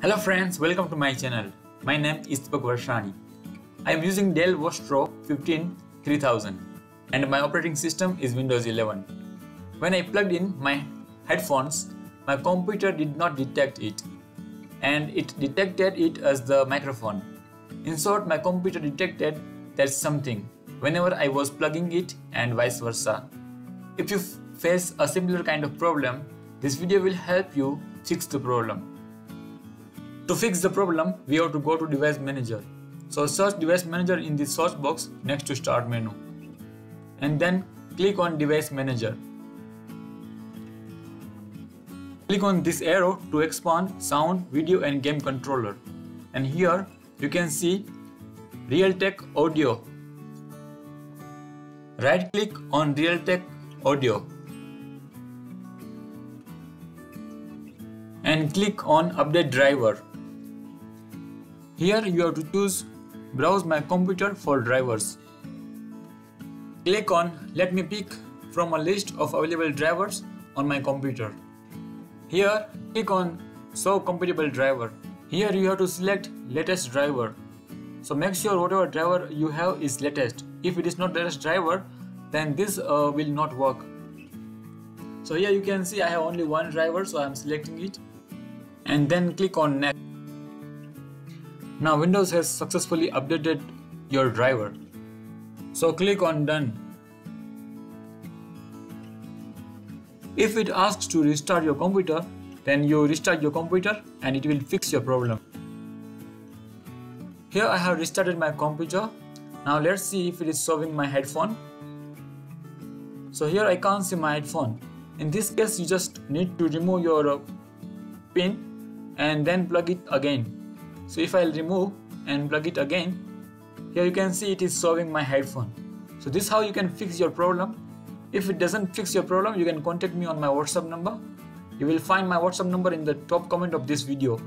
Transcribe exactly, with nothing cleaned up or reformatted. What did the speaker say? Hello friends, welcome to my channel. My name is Dipak Varsani. I am using Dell Vostro fifteen three thousand and my operating system is Windows eleven. When I plugged in my headphones, my computer did not detect it and it detected it as the microphone. In short, my computer detected there's something whenever I was plugging it and vice versa. If you face a similar kind of problem, this video will help you fix the problem. To fix the problem, we have to go to Device Manager. So search Device Manager in the search box next to Start menu. And then click on Device Manager. Click on this arrow to expand Sound, Video and Game Controller. And here you can see Realtek Audio. Right click on Realtek Audio. And click on Update Driver. Here you have to choose Browse my computer for drivers. Click on Let me pick from a list of available drivers on my computer. Here click on Show compatible driver. Here you have to select latest driver. So make sure whatever driver you have is latest. If it is not latest driver, then this uh, will not work. So here you can see I have only one driver, so I am selecting it. And then click on Next. Now Windows has successfully updated your driver. So click on Done. If it asks to restart your computer, then you restart your computer and it will fix your problem. Here I have restarted my computer. Now let's see if it is showing my headphone. So here I can't see my headphone. In this case, you just need to remove your uh, pin and then plug it again. So if I remove and plug it again, here you can see it is showing my headphone. So this is how you can fix your problem. If it doesn't fix your problem, you can contact me on my WhatsApp number. You will find my WhatsApp number in the top comment of this video.